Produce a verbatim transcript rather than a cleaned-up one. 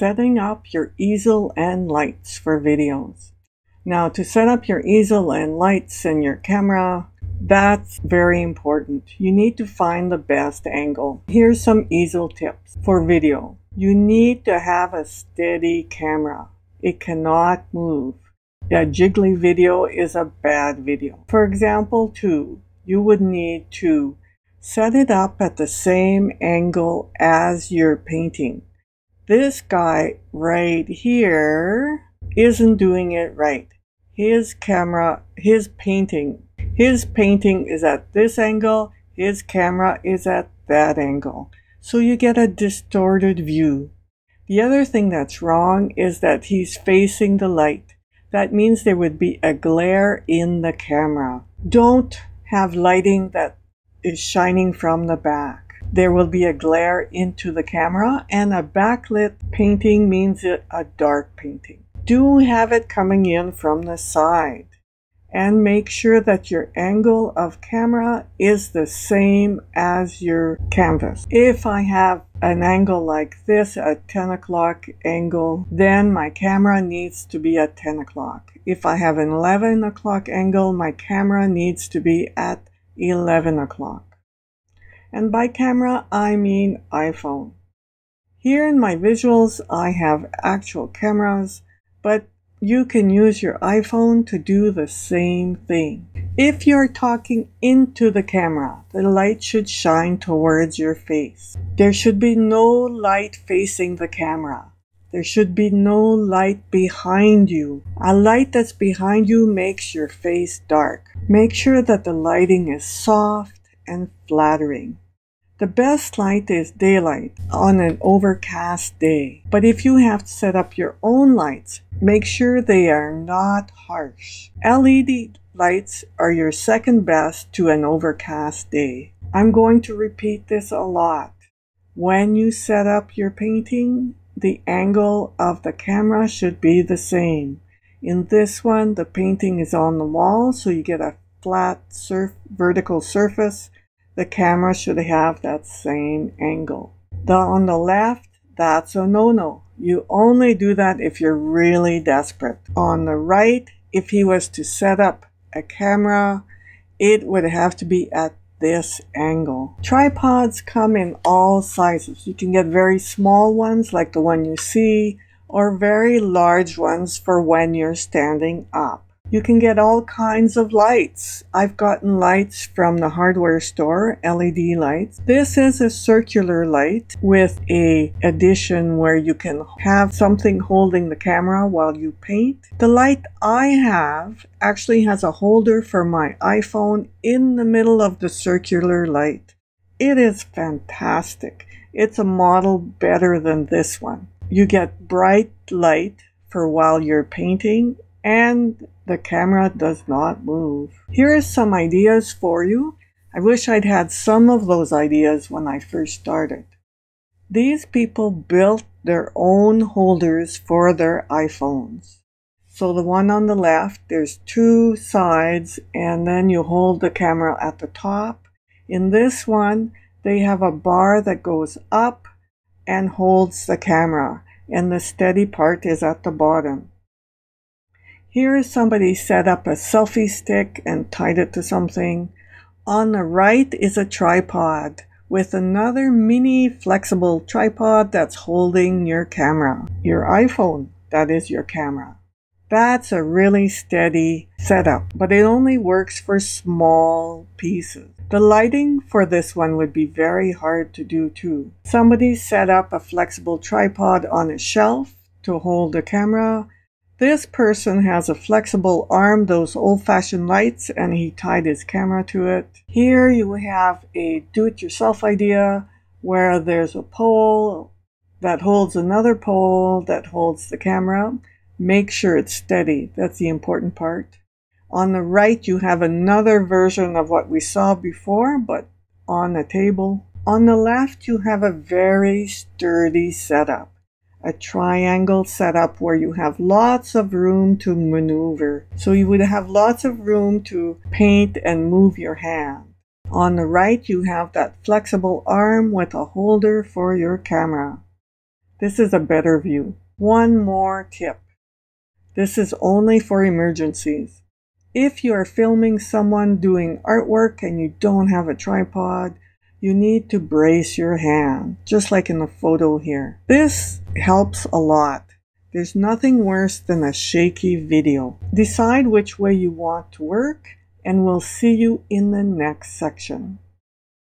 Setting up your easel and lights for videos. Now, to set up your easel and lights and your camera, that's very important. You need to find the best angle. Here's some easel tips for video. You need to have a steady camera. It cannot move. A jiggly video is a bad video. For example, two, you would need to set it up at the same angle as your painting. This guy right here isn't doing it right. His camera, his painting, his painting is at this angle, his camera is at that angle. So you get a distorted view. The other thing that's wrong is that he's facing the light. That means there would be a glare in the camera. Don't have lighting that is shining from the back. There will be a glare into the camera, and a backlit painting means it a dark painting. Do have it coming in from the side, and make sure that your angle of camera is the same as your canvas. If I have an angle like this, a ten o'clock angle, then my camera needs to be at ten o'clock. If I have an eleven o'clock angle, my camera needs to be at eleven o'clock. And by camera, I mean iPhone. Here in my visuals, I have actual cameras, but you can use your iPhone to do the same thing. If you're talking into the camera, the light should shine towards your face. There should be no light facing the camera. There should be no light behind you. A light that's behind you makes your face dark. Make sure that the lighting is soft and flattering. The best light is daylight on an overcast day, but if you have to set up your own lights, make sure they are not harsh. L E D lights are your second best to an overcast day. I'm going to repeat this a lot. When you set up your painting, the angle of the camera should be the same. In this one, the painting is on the wall, so you get a flat surf, vertical surface. The camera should have that same angle. The, on the left, that's a no-no. You only do that if you're really desperate. On the right, if he was to set up a camera, it would have to be at this angle. Tripods come in all sizes. You can get very small ones like the one you see, or very large ones for when you're standing up. You can get all kinds of lights. I've gotten lights from the hardware store, L E D lights. This is a circular light with an addition where you can have something holding the camera while you paint. The light I have actually has a holder for my iPhone in the middle of the circular light. It is fantastic. It's a model better than this one. You get bright light for while you're painting, and the camera does not move. Here are some ideas for you. I wish I'd had some of those ideas when I first started. These people built their own holders for their iPhones. So the one on the left, there's two sides, and then you hold the camera at the top. In this one, they have a bar that goes up and holds the camera, and the steady part is at the bottom. Here somebody set up a selfie stick and tied it to something. On the right is a tripod with another mini flexible tripod that's holding your camera. Your iPhone, that is your camera. That's a really steady setup, but it only works for small pieces. The lighting for this one would be very hard to do too. Somebody set up a flexible tripod on a shelf to hold the camera. This person has a flexible arm, those old-fashioned lights, and he tied his camera to it. Here you have a do-it-yourself idea where there's a pole that holds another pole that holds the camera. Make sure it's steady. That's the important part. On the right, you have another version of what we saw before, but on a table. On the left, you have a very sturdy setup. A triangle setup where you have lots of room to maneuver. So you would have lots of room to paint and move your hand. On the right, you have that flexible arm with a holder for your camera. This is a better view. One more tip. This is only for emergencies. If you are filming someone doing artwork and you don't have a tripod, you need to brace your hand, just like in the photo here. This helps a lot. There's nothing worse than a shaky video. Decide which way you want to work, and we'll see you in the next section.